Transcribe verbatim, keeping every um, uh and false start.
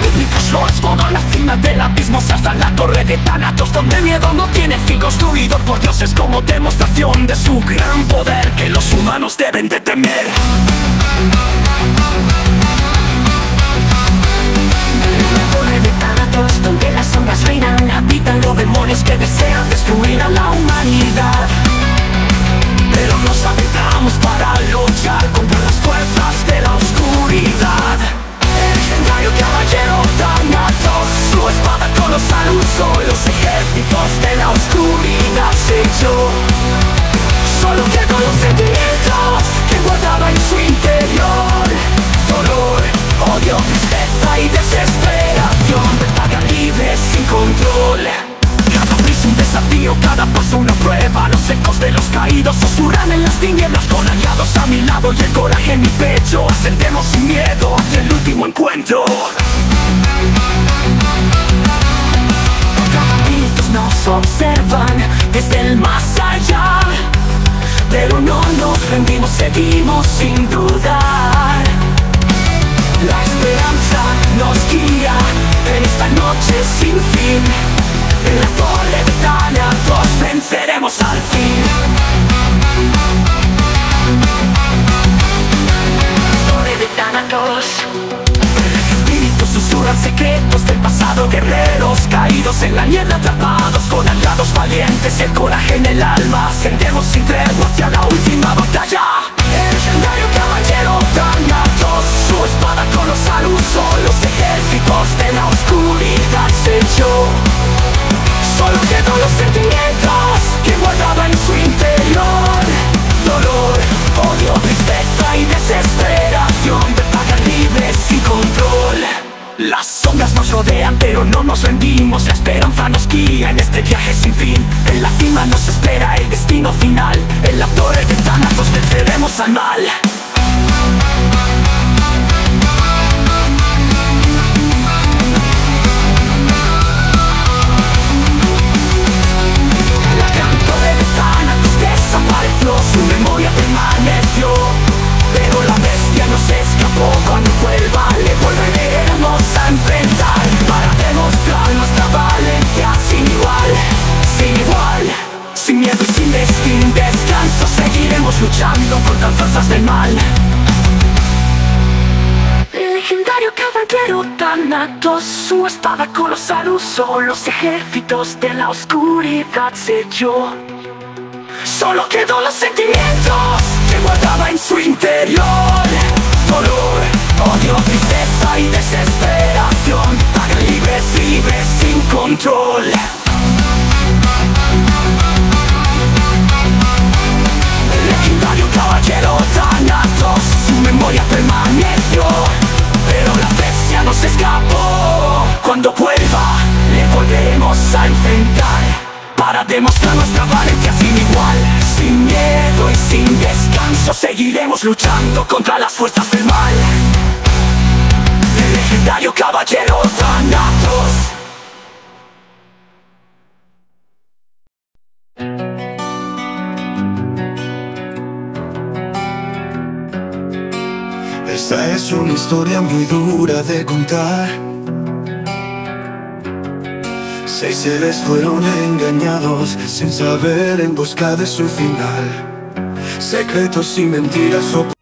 Rítmicos roars por la cima del abismo se alza la torre de Thanatos, donde el miedo no tiene fin, construido por dioses como demostración de su gran poder que los humanos deben de temer. La torre de Thanatos, donde las sombras reinan, habitan los demonios que desean destruir a la humanidad. Pero nos habitamos para luchar contra las fuerzas de la oscuridad. El legendario caballero Thanatos, su espada colosal usó, los ejércitos de la oscuridad se echó. Solo quedó los sentimientos que guardaba en su interior: dolor, odio, tristeza y desesperación. Ventaja libre sin control. Cada prisa un desafío, cada paso una prueba. Los ecos de los caídos susurran en las tinieblas, con aliados a mi lado y el coraje en mi pecho. Ascendemos sin miedo hacia el último encuentro. Caballitos nos observan desde el más allá, pero no nos rendimos, seguimos sin dudar. La esperanza nos guía en esta noche sin fin. En la torre de Thanatos venceremos al fin. Torre de Thanatos. Espíritus susurran secretos del pasado, guerreros caídos en la niebla, atrapados con aliados valientes y el coraje en el alma. Ascendemos sin tregua hacia la última batalla. El legendario caballero Thanatos, su espada colosal usó, los ejércitos de la oscuridad se echó. Solo quedó los sentimientos que guardaba en su interior: dolor, odio, tristeza y desesperación. Ventaja libre sin control. Las sombras nos rodean pero no nos rendimos. La esperanza nos guía en este viaje sin fin. En la cima nos espera el destino final. En la torre de Thanatos venceremos al mal. Sin descanso seguiremos luchando contra las fuerzas del mal. El legendario caballero Thanatos, su espada colosal usó, los ejércitos de la oscuridad selló. Solo quedó los sentimientos que guardaba en su interior: dolor, odio, tristeza y desesperación. Ventaja libre, libre, sin control. Caballero Thanatos, su memoria permaneció, pero la bestia nos escapó. Cuando vuelva, le volveremos a enfrentar para demostrar nuestra valentía sin igual. Sin miedo y sin descanso seguiremos luchando contra las fuerzas del mal. El legendario caballero Thanatos. Esta es una historia muy dura de contar. Seis seres fueron engañados sin saber, en busca de su final. Secretos y mentiras ocultas.